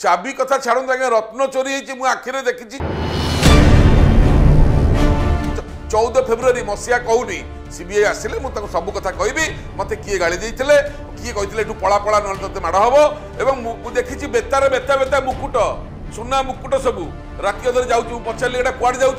चाबी कथा छाड़ू आज रत्न चोरी हो आखिरे देखी 14 फेब्रुआरी मसीहा कहूनी सीबीआई आसिले मुझे सब कथा कहबी मत किए गाड़ी देते किए कहते यू पला पला ना ते माड़ हम और देखी बेतार बेता बेता मुकुट सुना मुकुट सब रात अधर जा पचारे एटा कौड़ जा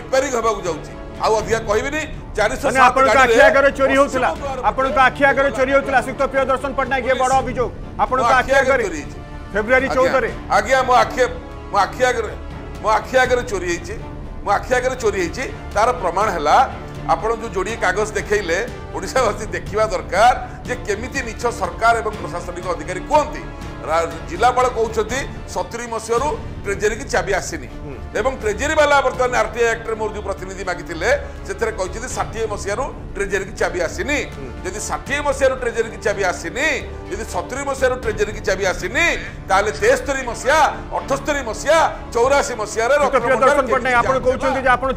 रिपेयरिंग होगा जाऊँगी आउ अधिका कहबी आखि आगे चोरी होता श्रीयुक्त प्रियदर्शन पट्टनायक ये बड़ अभियोग आखि फेब्रुआरी 14 आज्ञा मो आखि आगे चोरी होती मो आखि आगे चोरी होती तार प्रमाण है आपड़ जो जोड़िए कागज देखले ओडावासी देखा दरकार जे केमिति नीच सरकार एवं प्रशासनिक अधिकारी कहते जिलापाल कहते 70 मसीह ट्रेजेरी की चाबी आसनी एवं ट्रेजेरी वाला बर्तमान आरटीआई एक्ट में मोर जो प्रतिनिधि मागिले से 60 मसीह ट्रेजेरी की चाबी आसनी जदि 60 मसीह ट्रेजेरी की चाबी आसनी जदि 70 मसीह ट्रेजेरी की चाबी आसनी ताले 73 मसीहा 78 मसीहा 84 मसीह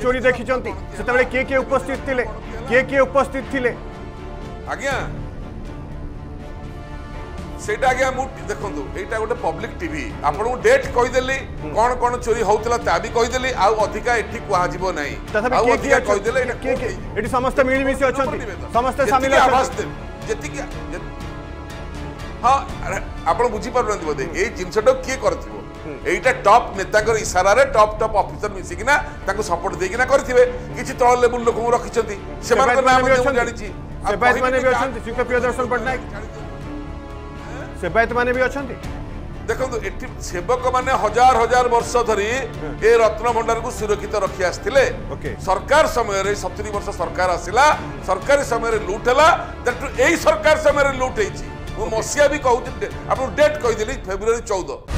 चोरी देखी किए किए उपस्थित थिले आज्ञा सेटा आज्ञा मु देखंदो एटा गोटे पब्लिक टीवी आपन डेट कहि देली कोन कोन चोरी होउतला ता भी कहि देली आ अधिका एठी कुहा जीवो नै आ अधिका कहि देले एठी समस्त मिल मिसी अछंती समस्त शामिल अछंती जेति कि हां आपन बुझी परबंदी बदे ए जिंसटो के करथिबो एटा टॉप नेताकर इशारा रे टॉप टॉप ऑफिसर मिसी किना ताको सपोर्ट देकिना करथिबे किछि तळ लेवल लोक रखिसंती सेमान को नाम जे जानि छी सेबायत माने भी अछंती श्रीयुक्त प्रियदर्शन पट्टनायक सेवायत माने भी अच्छा देखो सेवक माने हजार हजार वर्ष धरी ए रत्न भंडार को सुरक्षित रखी आसते सरकार समय 70 वर्ष सरकार आसला सरकारी समय लुट है यही सरकार समय लुट हो मसीहा भी कहूँ आप डेट कहीदेली फेब्रुआरी 14।